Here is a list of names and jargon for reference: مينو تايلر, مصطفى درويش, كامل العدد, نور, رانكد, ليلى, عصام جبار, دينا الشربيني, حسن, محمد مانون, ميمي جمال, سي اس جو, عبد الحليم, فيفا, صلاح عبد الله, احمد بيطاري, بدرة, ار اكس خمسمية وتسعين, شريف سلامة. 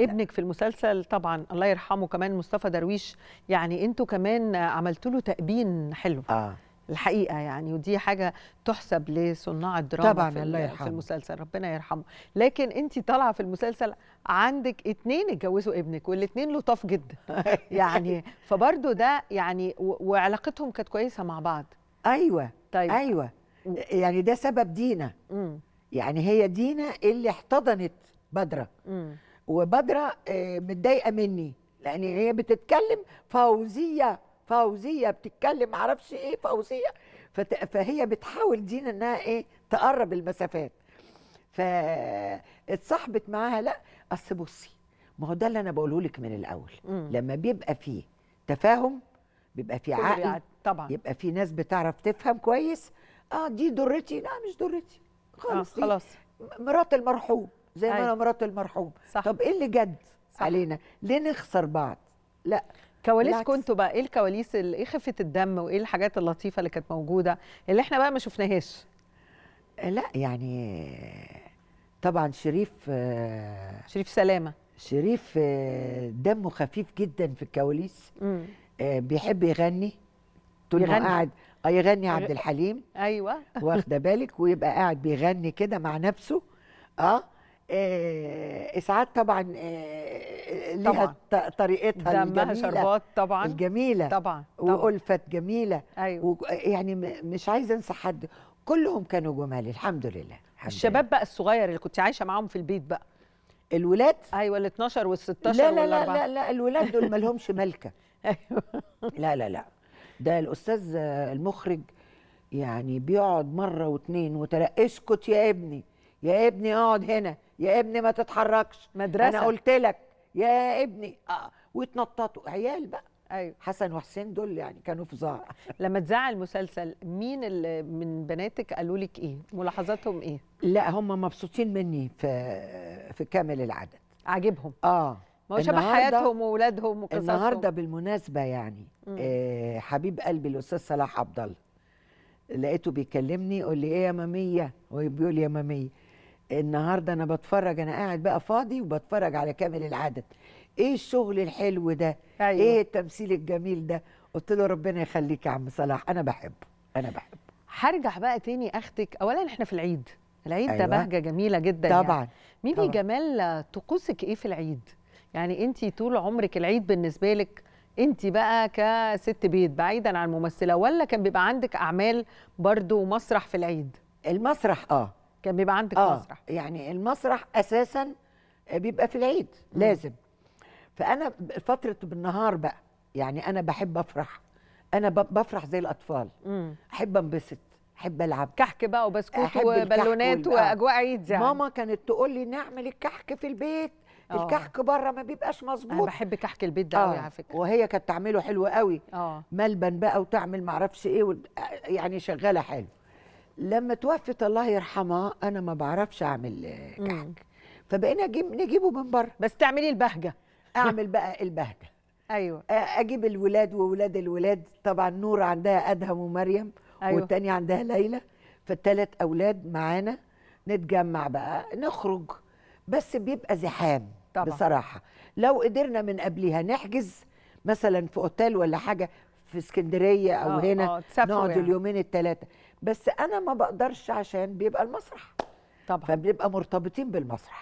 ابنك في المسلسل طبعا الله يرحمه كمان مصطفى درويش، يعني انتوا كمان عملتوا له تأبين حلو الحقيقه يعني، ودي حاجه تحسب لصناع الدراما طبعا في المسلسل، ربنا يرحمه. لكن انت طالعه في المسلسل عندك 2 اتجوزوا ابنك والاثنين لطاف جدا يعني، فبرضه ده يعني وعلاقتهم كانت كويسه مع بعض. ايوه طيب ايوه يعني ده سبب دينا يعني هي دينا اللي احتضنت بدرة وبدرة متضايقه مني لان هي بتتكلم فوزية بتتكلم معرفش ايه فوزية، فهي بتحاول دينا انها ايه تقرب المسافات، فاتصاحبت معاها. لا اصل بصي، ما هو ده اللي انا بقوله لك من الاول، لما بيبقى فيه تفاهم بيبقى فيه عقل طبعا، يبقى فيه ناس بتعرف تفهم كويس. دي درتي، لا مش درتي خالص، خلاص مرات المرحوم زي ما انا مرات المرحوم. طب ايه اللي جد علينا؟ ليه نخسر بعض؟ لا كواليس كنتوا بقى ايه الكواليس، ايه خفه الدم وايه الحاجات اللطيفه اللي كانت موجوده اللي احنا بقى ما شفناهاش؟ لا يعني طبعا شريف سلامه، شريف دمه خفيف جدا في الكواليس، بيحب يغني طول ما قاعد يغني عبد الحليم. ايوه واخده بالك، ويبقى قاعد بيغني كده مع نفسه. إسعاد طبعا ليها طريقتها الجميلة، شربات طبعا الجميلة طبعا وألفت جميلة. أيوة يعني مش عايزة أنسى حد، كلهم كانوا جمال الحمد لله. الشباب بقى الصغير اللي كنت عايشة معاهم في البيت بقى، الولاد أيوة ال 12 وال 16 وال 14، لا الولاد دول ما لهمش ملكة أيوة لا ده الأستاذ المخرج يعني بيقعد مرة واثنين وثلاثة، اسكت يا ابني يا ابني، اقعد هنا يا ابني، ما تتحركش، مدرسة انا قلت لك يا ابني. ويتنططوا عيال بقى. ايوه حسن وحسين دول يعني كانوا فظاع. لما اتذاع المسلسل مين اللي من بناتك قالوا لك ايه؟ ملاحظاتهم ايه؟ لا هم مبسوطين مني في كامل العدد، عاجبهم. ما هو شبه حياتهم واولادهم وقصصهم. النهارده بالمناسبه يعني حبيب قلبي الاستاذ صلاح عبد الله لقيته بيكلمني، يقول لي ايه يا ماميه، وبيقول يا ماميه النهارده انا بتفرج، انا قاعد بقى فاضي وبتفرج على كامل العدد، ايه الشغل الحلو ده؟ أيوة. ايه التمثيل الجميل ده؟ قلت له ربنا يخليك يا عم صلاح، انا بحبه انا بحبه. هرجع بقى تاني اختك، اولا احنا في العيد أيوة. ده بهجه جميله جدا طبعا يعني. ميمي جمال طقوسك ايه في العيد؟ يعني انت طول عمرك العيد بالنسبه لك انت بقى كست بيت بعيدا عن الممثله، ولا كان بيبقى عندك اعمال برضو مسرح في العيد؟ المسرح كان بيبقى عندك مسرح يعني، المسرح اساسا بيبقى في العيد لازم. فانا فتره بالنهار بقى يعني انا بحب افرح، انا بفرح زي الاطفال، احب انبسط، احب العب كحك بقى وبسكوت وبالونات واجواء عيد يعني. ماما كانت تقول لي نعمل الكحك في البيت، الكحك بره ما بيبقاش مظبوط. انا بحب كحك البيت ده قوي على فكره، وهي كانت تعمله حلو قوي، ملبن بقى وتعمل معرفش ايه يعني شغاله حلو. لما توفت الله يرحمها انا ما بعرفش اعمل كحك، فبقينا نجيبه من بره. بس تعملي البهجه اعمل بقى البهجه ايوه، اجيب الولاد وولاد الولاد طبعا، نور عندها ادهم ومريم أيوة. والتانية عندها ليلى، فالثلاث اولاد معانا، نتجمع بقى نخرج، بس بيبقى زحام طبعا. بصراحه لو قدرنا من قبلها نحجز مثلا في اوتيل ولا حاجه في اسكندريه او هنا نقعد يعني. اليومين الثلاثه، بس انا ما بقدرش عشان بيبقى المسرح طبعا، فبنبقى مرتبطين بالمسرح.